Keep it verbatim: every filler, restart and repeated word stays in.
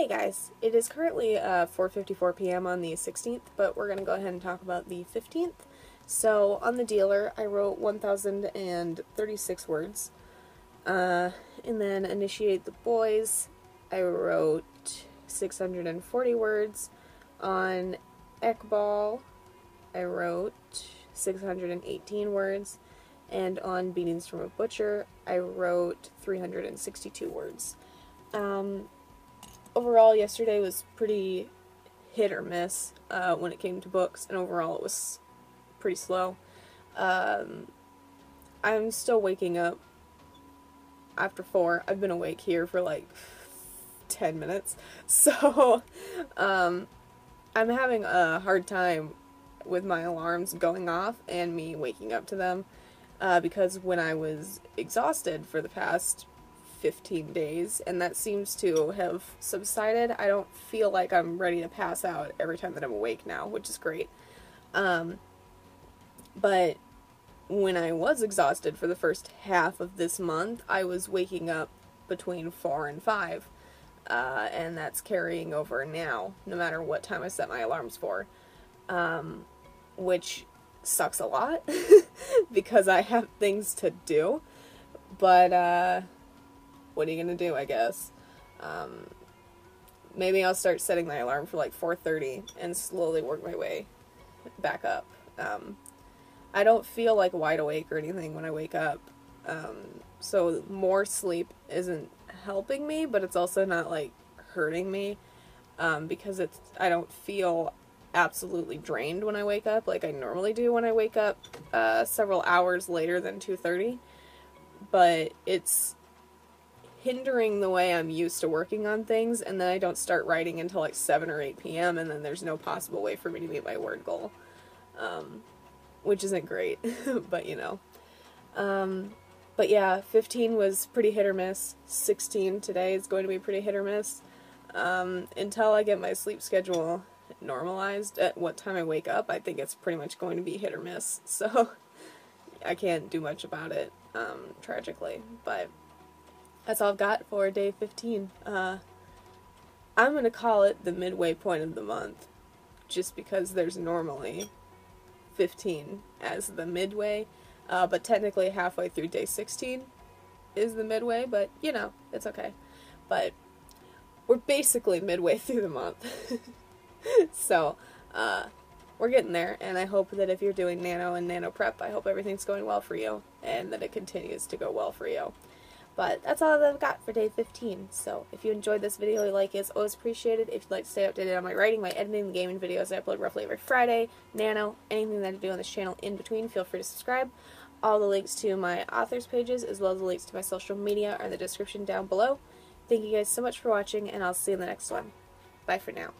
Hey guys, it is currently uh, four fifty-four p m on the sixteenth, but we're going to go ahead and talk about the fifteenth. So on The Dealer, I wrote one thousand thirty-six words. Uh, and then Initiate the Boys, I wrote six hundred forty words. On Eckball, I wrote six hundred eighteen words. And on Beatings from a Butcher, I wrote three hundred sixty-two words. Um, overall, yesterday was pretty hit or miss uh, when it came to books, and overall it was pretty slow. Um, I'm still waking up after four. I've been awake here for like ten minutes, so um, I'm having a hard time with my alarms going off and me waking up to them, uh, because when I was exhausted for the past fifteen days, and that seems to have subsided. I don't feel like I'm ready to pass out every time that I'm awake now, which is great. Um, but when I was exhausted for the first half of this month, I was waking up between four and five, uh, and that's carrying over now, no matter what time I set my alarms for, um, which sucks a lot because I have things to do, but, uh, what are you gonna do, I guess? Um, maybe I'll start setting my alarm for like four thirty and slowly work my way back up. Um, I don't feel like wide awake or anything when I wake up, um, so more sleep isn't helping me, but it's also not like hurting me, um, because it's I don't feel absolutely drained when I wake up like I normally do when I wake up uh, several hours later than two thirty, but it's hindering the way I'm used to working on things, and then I don't start writing until like seven or eight p m and then there's no possible way for me to meet my word goal, um, which isn't great, but you know. Um, but yeah, fifteen was pretty hit or miss, sixteen today is going to be pretty hit or miss, um, until I get my sleep schedule normalized at what time I wake up. I think it's pretty much going to be hit or miss, so I can't do much about it, um, tragically, but that's all I've got for day fifteen. Uh, I'm going to call it the midway point of the month, just because there's normally fifteen as the midway, uh, but technically halfway through day sixteen is the midway, but you know, it's okay. But we're basically midway through the month, so uh, we're getting there, and I hope that if you're doing nano and nano prep, I hope everything's going well for you, and that it continues to go well for you. But that's all that I've got for day fifteen, so if you enjoyed this video, a like is always appreciated. If you'd like to stay updated on my writing, my editing, the gaming videos I upload roughly every Friday, nano, anything that I do on this channel in between, feel free to subscribe. All the links to my authors pages as well as the links to my social media are in the description down below. Thank you guys so much for watching, and I'll see you in the next one. Bye for now.